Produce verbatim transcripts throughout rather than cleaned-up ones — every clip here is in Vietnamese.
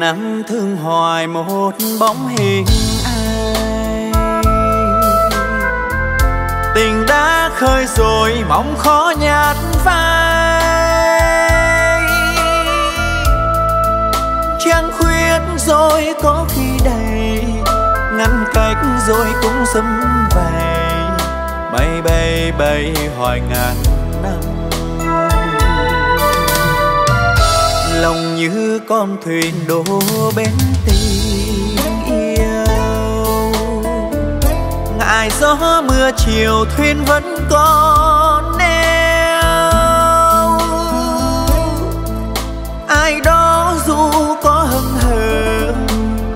ngàn năm thương hoài một bóng hình ai. Tình đã khơi rồi mong khó nhạt phai. Trăng khuyết rồi có khi đầy, ngăn cách rồi cũng sấm vầy. Bay bay bay hoài ngàn năm, lòng như con thuyền đổ bên tình yêu. Ngại gió mưa chiều thuyền vẫn còn neo. Ai đó dù có hững hờ,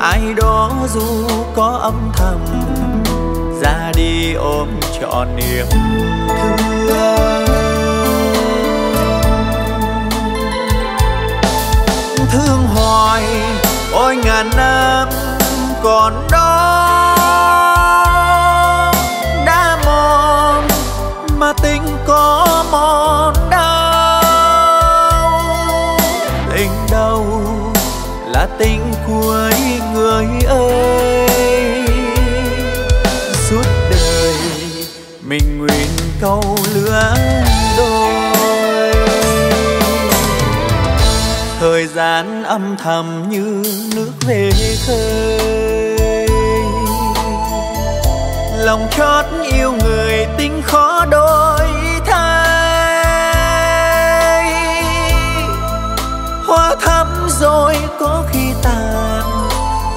ai đó dù có âm thầm, ra đi ôm trọn niềm thương. Thương hoài ôi ngàn năm còn đó, đã mòn mà tình có mòn đau. Tình đâu là tình cuối người ơi, suốt đời mình nguyện câu lứa đôi. Thời gian âm thầm như nước về khơi, lòng chót yêu người tình khó đổi thay. Hoa thắm rồi có khi tàn,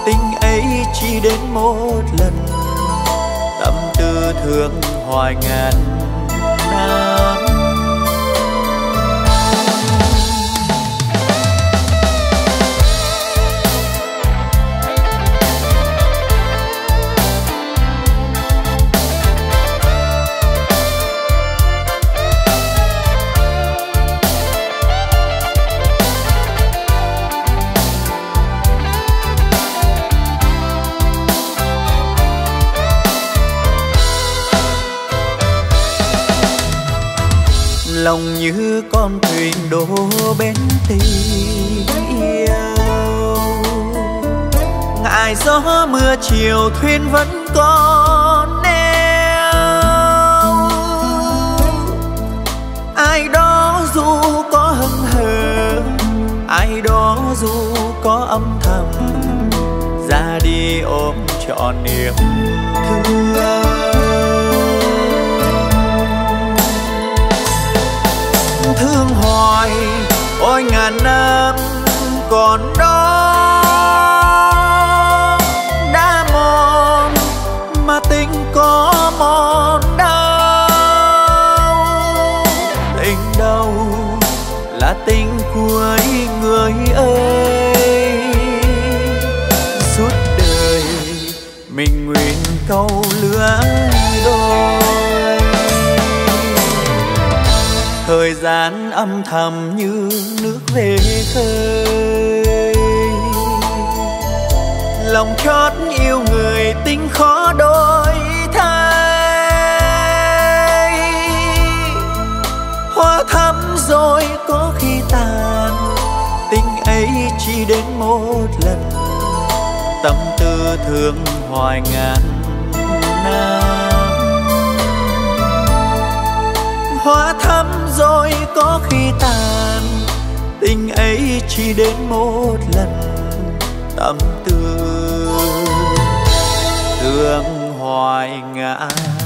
tình ấy chỉ đến một lần. Tâm tư thương hoài ngàn năm. Lòng như con thuyền đổ bên tình yêu. Ngại gió mưa chiều thuyền vẫn còn neo. Ai đó dù có hững hờ, ai đó dù có âm thầm, ra đi ôm trọn niềm thương. Thương hoài ôi ngàn năm còn đó, đã mòn mà tình có mòn đau. Tình đâu là tình cuối người ơi, suốt đời mình nguyện câu lứa đôi. Thời gian âm thầm như nước về khơi, lòng chót yêu người tình khó đổi thay. Hoa thắm rồi có khi tàn, tình ấy chỉ đến một lần. Tâm tư thương hoài ngàn năm. Hoa thắm rồi có khi tàn, tình ấy chỉ đến một lần. Tâm tư thương hoài ngàn